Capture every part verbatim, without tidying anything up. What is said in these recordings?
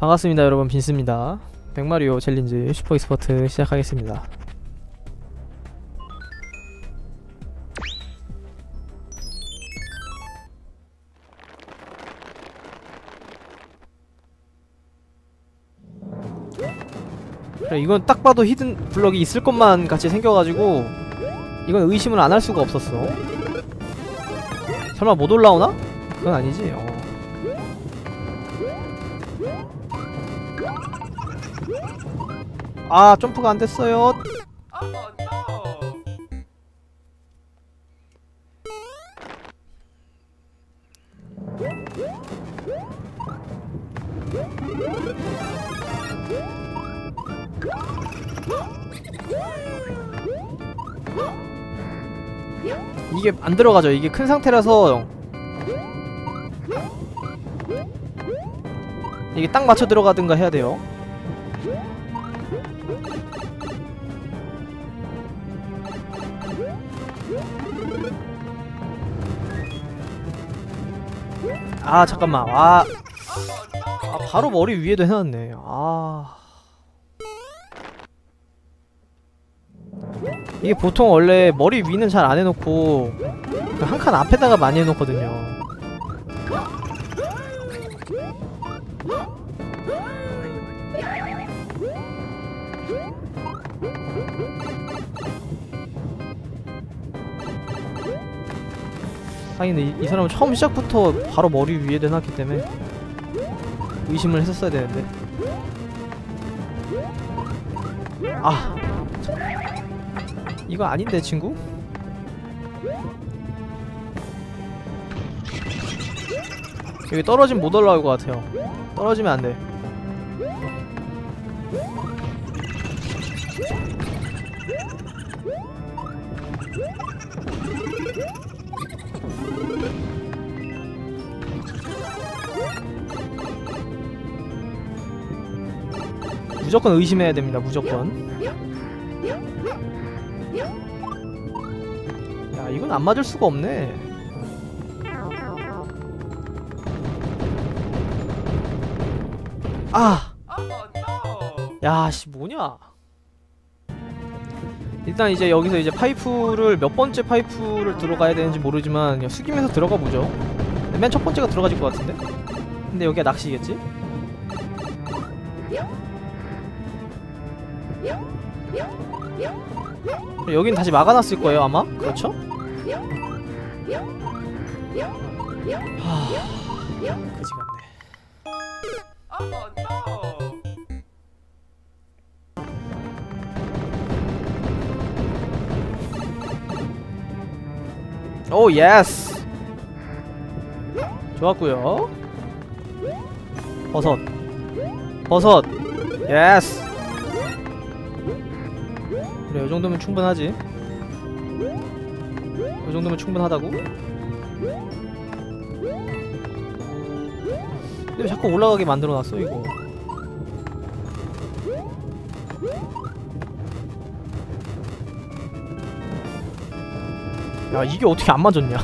반갑습니다 여러분, 빈스입니다. 백마리오 챌린지 슈퍼엑스퍼트 시작하겠습니다. 그래, 이건 딱 봐도 히든 블럭이 있을 것만 같이 생겨가지고 이건 의심을 안 할 수가 없었어. 설마 못 올라오나? 그건 아니지. 어. 아, 점프가 안 됐어요. 이게 안 들어가죠. 이게 큰 상태라서 이게 딱 맞춰 들어가든가 해야 돼요. 아, 잠깐만. 아, 아 바로 머리 위에도 해놨네. 아, 이게 보통 원래 머리 위는 잘 안 해놓고 한 칸 앞에다가 많이 해놓거든요. 하긴 근데 이, 이 사람은 처음 시작부터 바로 머리 위에 내놨기 때문에 의심을 했었어야 되는데. 아, 이거 아닌데 친구? 여기 떨어지면 못 올라올 것 같아요. 떨어지면 안 돼. 무조건 의심해야 됩니다. 무조건. 야, 이건 안 맞을 수가 없네. 아! 야, 씨, 뭐냐? 일단 이제 여기서 이제 파이프를 몇 번째 파이프를 들어가야 되는지 모르지만 그냥 숙이면서 들어가 보죠. 맨 첫 번째가 들어가질 것 같은데? 근데 여기가 낚시겠지? 여긴 다시 막아놨을 거예요, 아마? 그렇죠? 하... 그지 같네. 오, 예스! 좋았구요. 버섯. 버섯! 예스! 그래, 요정도면 충분하지. 요정도면 충분하다고? 근데 왜 자꾸 올라가게 만들어놨어 이거. 야, 이게 어떻게 안 맞았냐.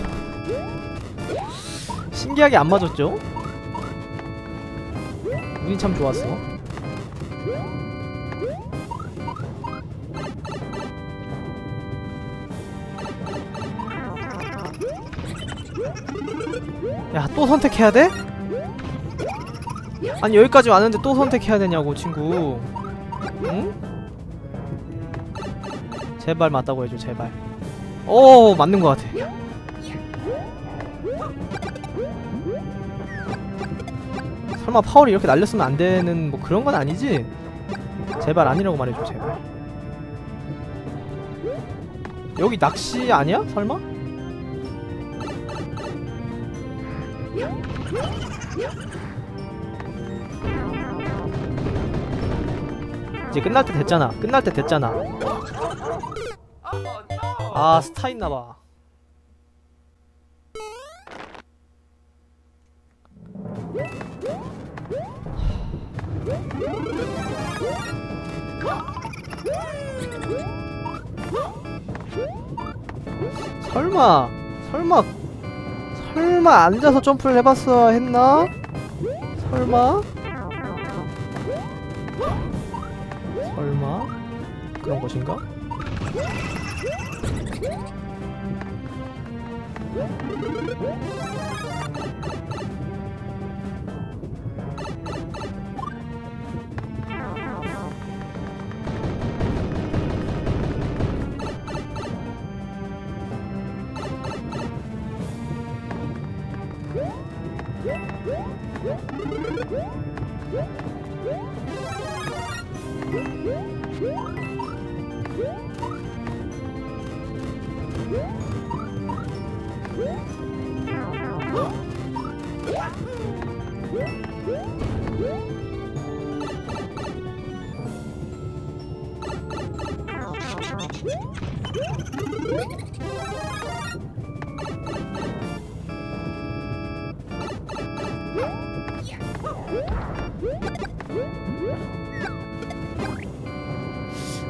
신기하게 안 맞았죠? 운이 참 좋았어. 야, 또 선택해야 돼? 아니, 여기까지 왔는데 또 선택해야 되냐고, 친구. 응? 제발 맞다고 해줘, 제발. 오, 맞는 것 같아. 설마 파울이 이렇게 날렸으면 안 되는 뭐 그런 건 아니지? 제발 아니라고 말해줘, 제발. 여기 낚시 아니야? 설마? 이제 끝날 때 됐잖아. 끝날 때 됐잖아. 아, 스타 있나봐. 설마 설마 설마 앉아서 점프를 해봤어 했나? 설마? 그런 것인가?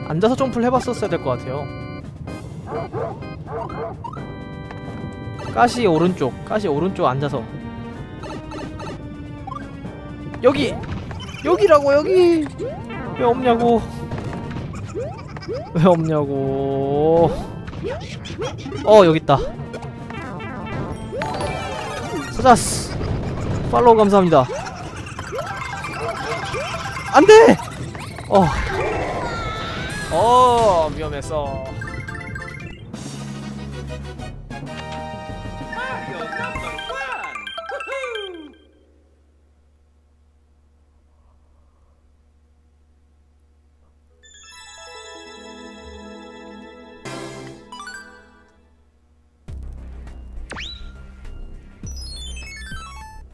앉아서 점프를 해봤었어야 될 것 같아요. 가시 오른쪽, 가시 오른쪽 앉아서. 여기! 여기라고, 여기! 왜 없냐고! 왜 없냐고! 어, 여깄다. 찾았어! 팔로우 감사합니다. 안 돼! 어. 어, 위험했어.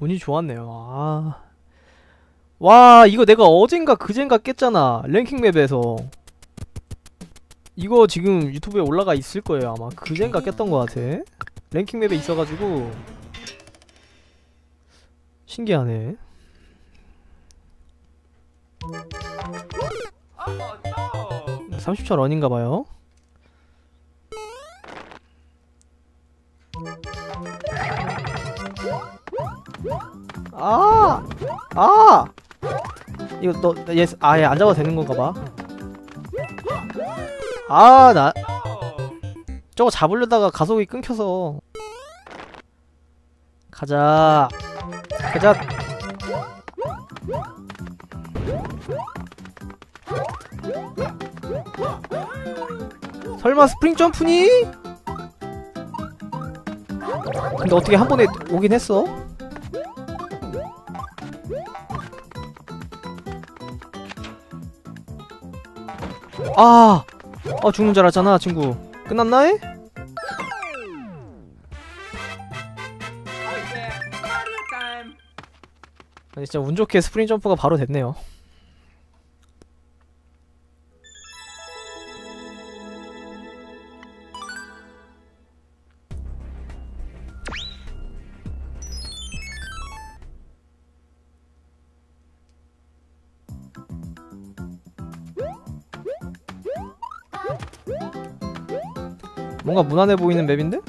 운이 좋았네요. 아. 와, 이거 내가 어젠가 그젠가 깼잖아. 랭킹맵에서. 이거 지금 유튜브에 올라가 있을 거예요, 아마. 그젠가 깼던 것 같아. 랭킹맵에 있어가지고. 신기하네. 삼십 초 런인가봐요. 아! 아! 이거 너, 얘, 아예 안 잡아도 되는 건가 봐. 아, 나 저거 잡으려다가 가속이 끊겨서. 가자. 가자. 설마 스프링 점프니? 근데 어떻게 한 번에 오긴 했어? 아! 어, 죽는 줄 알았잖아, 친구. 끝났나? 에? 아니, 진짜 운 좋게 스프링 점프가 바로 됐네요. 뭔가 무난해 보이는 맵인데?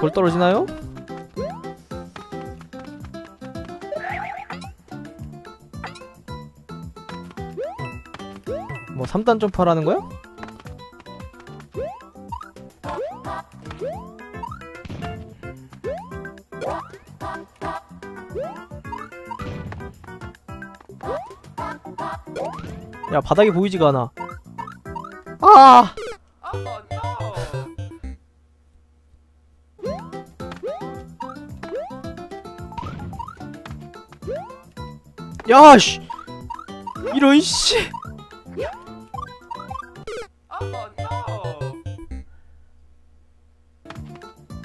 돌 떨어지나요? 뭐 삼 단 점프하라는 거야? 야, 바닥이 보이지가 않아. 아! 야, 씨! 이런, 씨!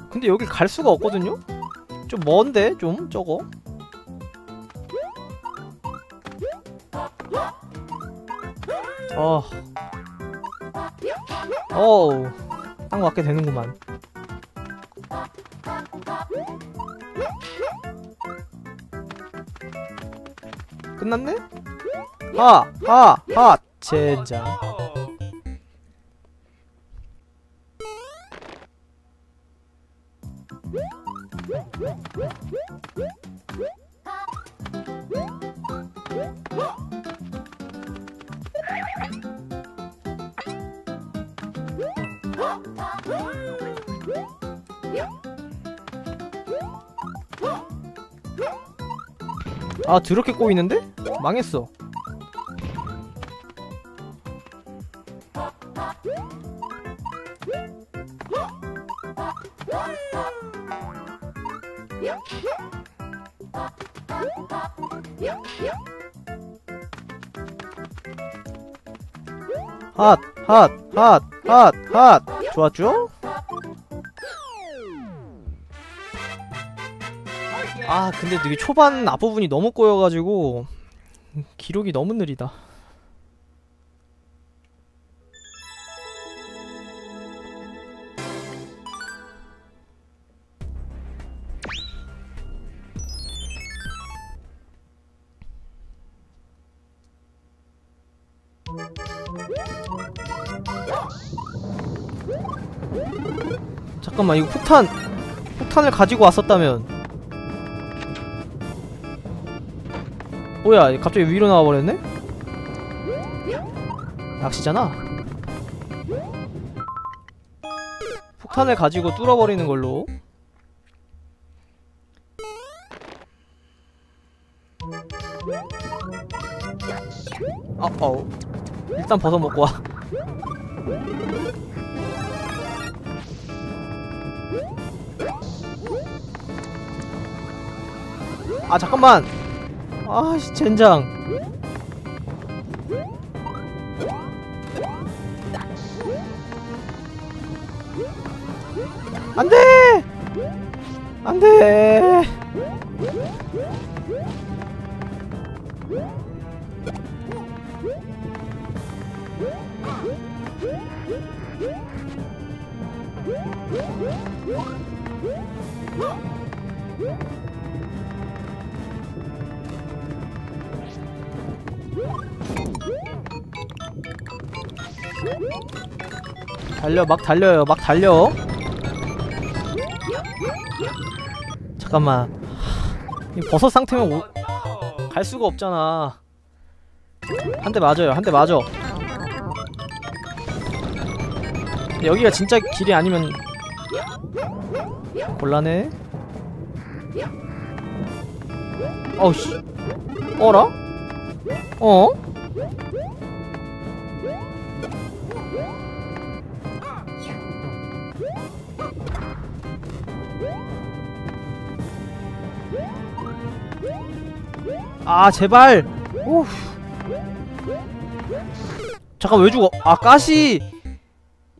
근데 여길 갈 수가 없거든요? 좀 먼데, 좀, 저거? 어, 어우, 딱 맞게 되는구만. 끝났네? 아, 아, 아, 젠장. 아, 드럽게 꼬이는데? 망했어. 핫! 핫! 핫! 핫! 핫! 좋았죠? 아, 근데 되게 초반 앞부분이 너무 꼬여가지고 기록이 너무 느리다. 잠깐만, 이거 폭탄! 폭탄을 가지고 왔었다면 뭐야, 갑자기 위로 나와버렸네? 낚시잖아? 폭탄을 가지고 뚫어버리는 걸로. 아, 어, 일단 버섯 먹고 와. 아, 잠깐만! 아이씨, 젠장. 안돼! 안돼! 달려, 막 달려요, 막 달려. 잠깐만, 이 버섯 상태면 오... 갈 수가 없잖아. 한 대 맞아요, 한 대 맞아. 근데 여기가 진짜 길이 아니면 곤란해. 어우 씨, 어라? 어? 아, 제발! 오우. 잠깐, 왜 죽어? 아, 가시!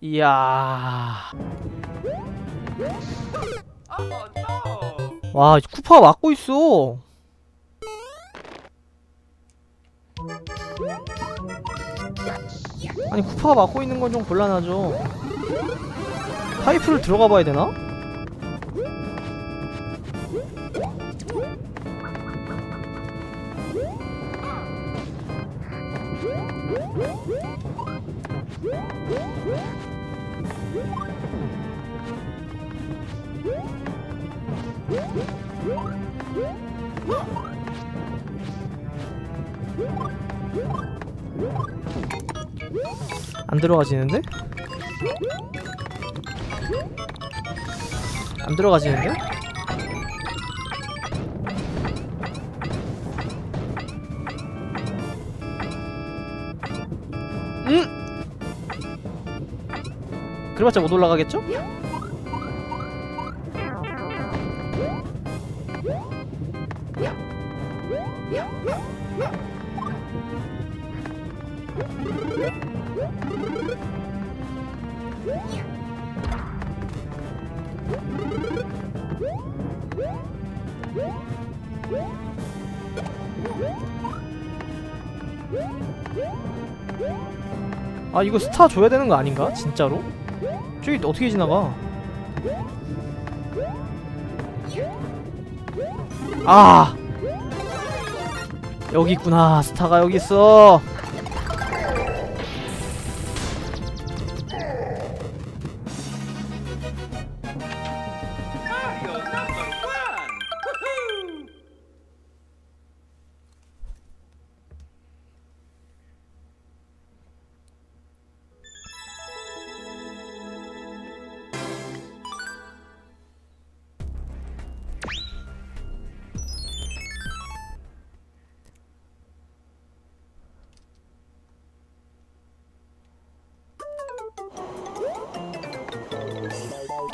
이야. 와, 쿠파가 막고 있어. 아니, 쿠파가 막고 있는 건 좀 곤란하죠. 파이프를 들어가 봐야 되나? 안 들어가지는데? 안 들어가지는데? 음! 그래봤자 못 올라가겠죠? 아, 이거 스타 줘야 되는 거 아닌가? 진짜로? 저기 어떻게 지나가? 아! 여기 있구나. 스타가 여기 있어.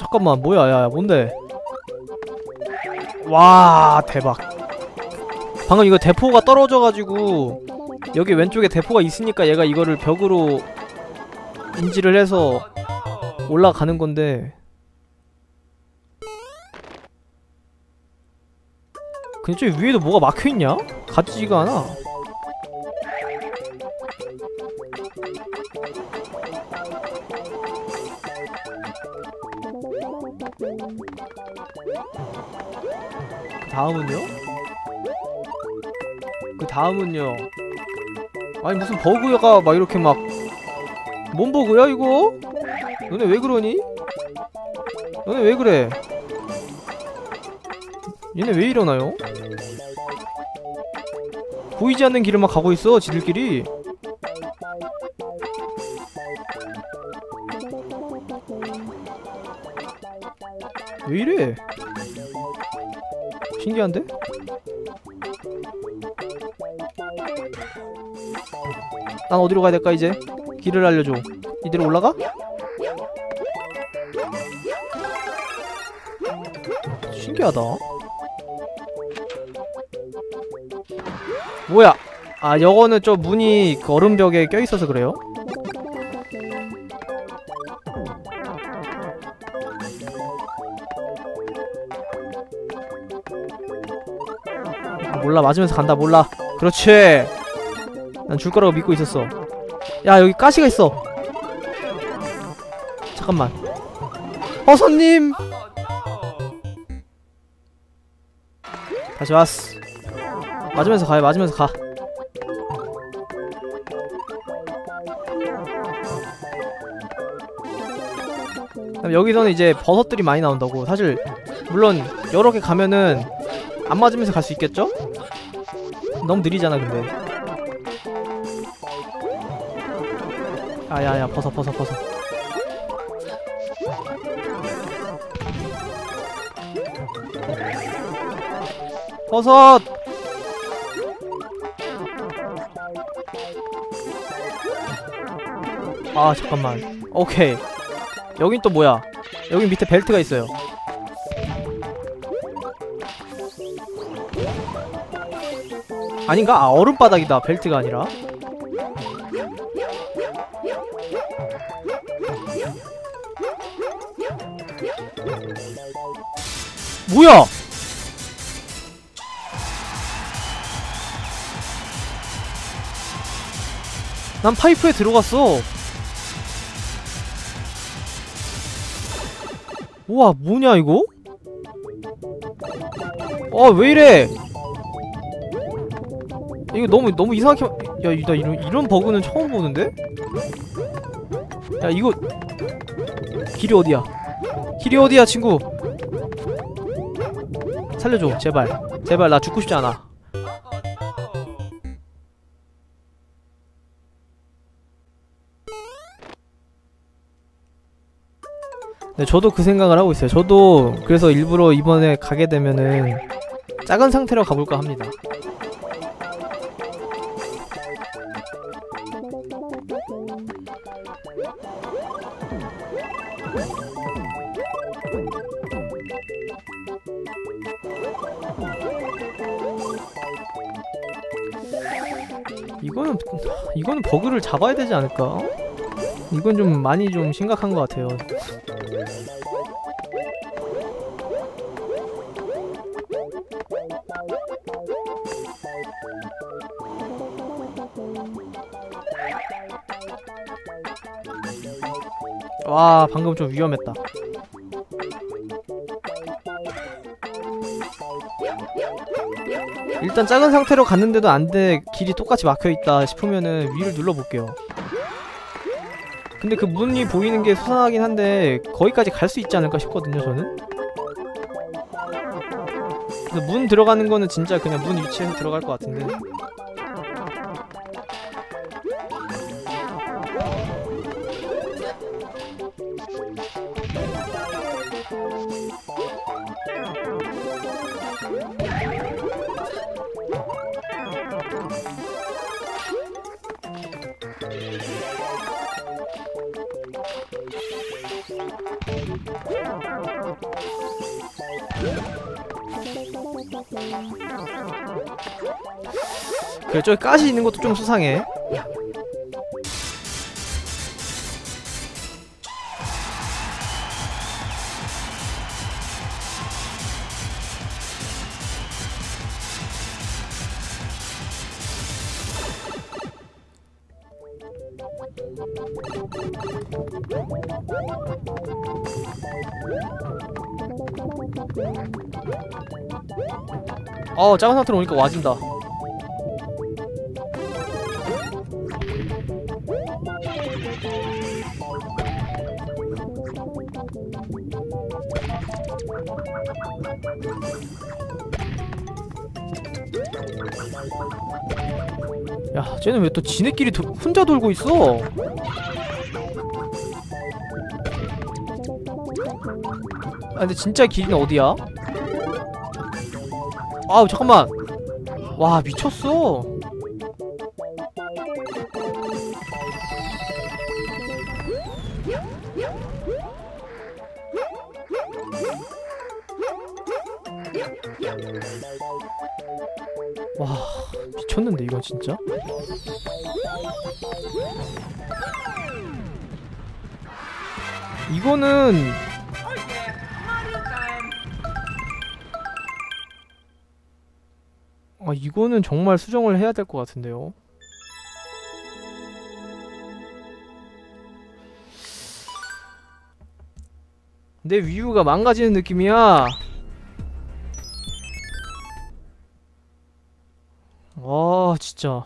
잠깐만, 뭐야, 야, 뭔데? 와, 대박. 방금 이거 대포가 떨어져가지고 여기 왼쪽에 대포가 있으니까 얘가 이거를 벽으로 인지를 해서 올라가는 건데, 근데 저기 위에도 뭐가 막혀있냐? 가지지가 않아. 그 다음은요? 그 다음은요? 아니 무슨 버그가 막 이렇게 막, 뭔 버그야 이거? 너네 왜 그러니? 너네 왜 그래? 얘네 왜 이러나요? 보이지 않는 길을 막 가고 있어, 지들끼리. 왜 이래? 신기한데? 난 어디로 가야 될까 이제? 길을 알려줘. 이대로 올라가? 신기하다. 뭐야? 아, 요거는 저 문이 그 얼음벽에 껴있어서 그래요? 몰라, 맞으면서 간다. 몰라. 그렇지! 난 줄 거라고 믿고 있었어. 야, 여기 가시가 있어. 잠깐만. 어서님! 다시 왔어. 맞으면서 가요, 맞으면서 가. 그다음 여기서는 이제 버섯들이 많이 나온다고. 사실 물론 여러 개 가면은 안 맞으면서 갈 수 있겠죠? 너무 느리잖아 근데. 아야야, 버섯 버섯 버섯. 버섯! 아 잠깐만, 오케이. 여긴 또 뭐야? 여긴 밑에 벨트가 있어요. 아닌가? 아, 얼음바닥이다. 벨트가 아니라. 뭐야? 난 파이프에 들어갔어. 우와, 뭐냐 이거? 아, 왜 이래? 이거 너무 너무 이상하게. 야, 나 이런 이런 버그는 처음 보는데? 야, 이거 길이 어디야? 길이 어디야, 친구? 살려줘, 제발. 제발, 나 죽고 싶지 않아. 네, 저도 그 생각을 하고 있어요. 저도 그래서 일부러 이번에 가게 되면은 작은 상태로 가볼까 합니다. 이거는 이거는 버그를 잡아야 되지 않을까? 이건 좀 많이 좀 심각한 것 같아요. 와, 방금 좀 위험했다. 일단 작은 상태로 갔는데도 안 돼, 길이 똑같이 막혀있다 싶으면은 위를 눌러볼게요. 근데 그 문이 보이는 게 수상하긴 한데 거기까지 갈 수 있지 않을까 싶거든요, 저는. 근데 문 들어가는 거는 진짜 그냥 문 위치에서 들어갈 것 같은데. 그래, 저기 가시 있는 것도 좀 수상해. 어, 작은 상태로 오니까 와진다. 야, 쟤는 왜 또 지네끼리 도, 혼자 돌고 있어? 아, 근데 진짜 길이는 어디야? 아우, 잠깐만. 와, 미쳤어. 와, 미쳤는데 이건 진짜? 이거는 아, 이거는 정말 수정을 해야 될 것 같은데요. 내 위유가 망가지는 느낌이야. 아, 진짜.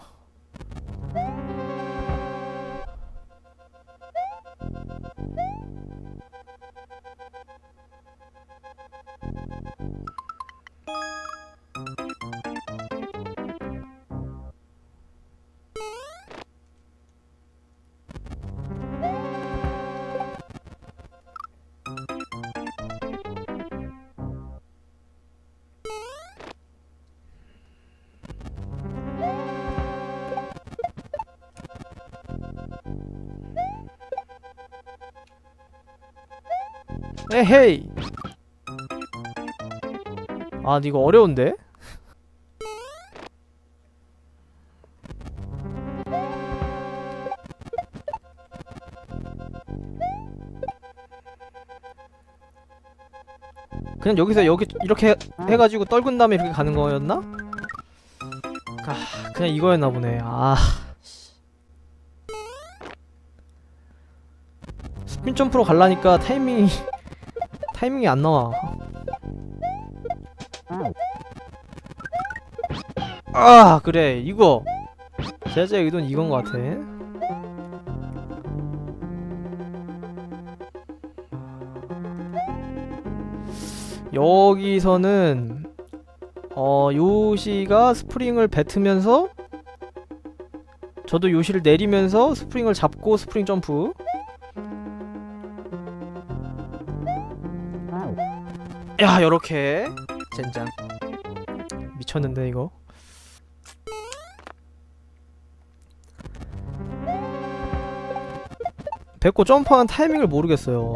에헤이. 아, 근데 이거 어려운데? 그냥 여기서 여기 이렇게 해, 해가지고 떨군 다음에 이렇게 가는 거였나? 아, 그냥 이거였나 보네. 아, 스핀 점프로 갈라니까 타이밍이 타이밍이 안 나와. 아, 그래, 이거 제자의 의도는 이건 것 같아. 여기서는 어, 요시가 스프링을 뱉으면서 저도 요시를 내리면서 스프링을 잡고 스프링 점프. 야, 요렇게. 젠장. 미쳤는데 이거. 뱉고 점프하는 타이밍을 모르겠어요.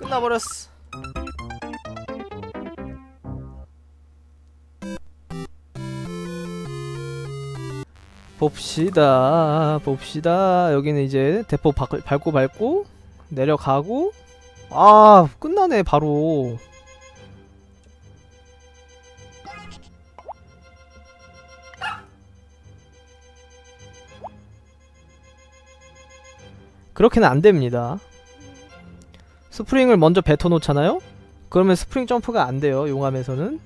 끝나버렸어. 봅시다, 봅시다. 여기는 이제 대포 밟고 밟고 내려가고. 아, 끝나네 바로. 그렇게는 안됩니다. 스프링을 먼저 뱉어놓잖아요? 그러면 스프링 점프가 안돼요. 용암에서는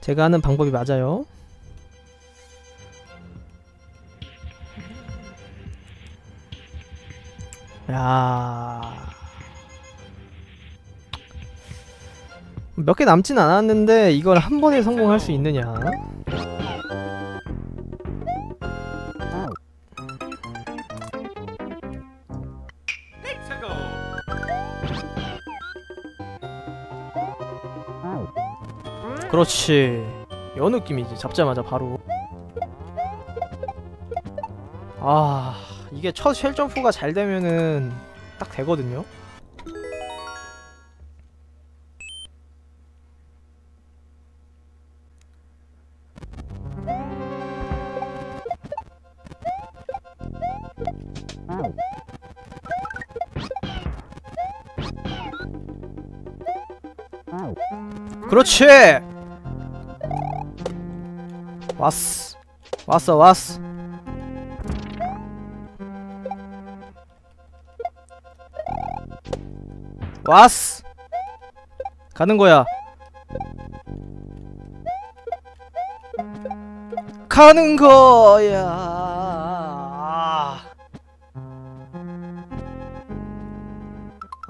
제가 하는 방법이 맞아요. 야, 몇 개 남진 않았는데 이걸 한 번에 성공할 수 있느냐? 그렇지. 요 느낌이지. 잡자마자 바로. 아, 이게 첫 쉘 점프가 잘 되면은 딱 되거든요. 그렇지! 왔어. 왔어, 왔어. 왔어! 가는 거야. 가는 거야.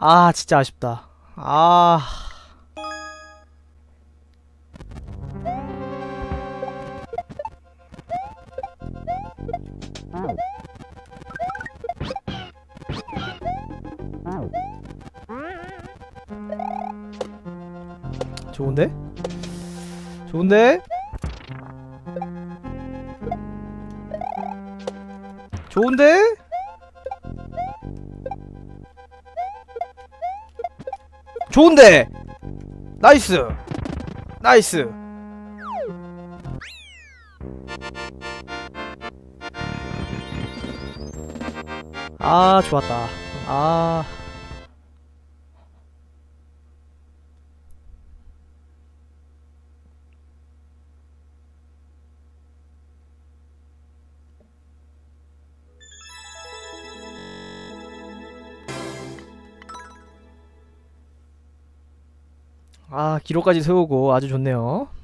아, 진짜 아쉽다. 아. 좋은데? 좋은데? 좋은데? 좋은데! 나이스! 나이스! 아, 좋았다. 아... 아, 기록까지 세우고 아주 좋네요.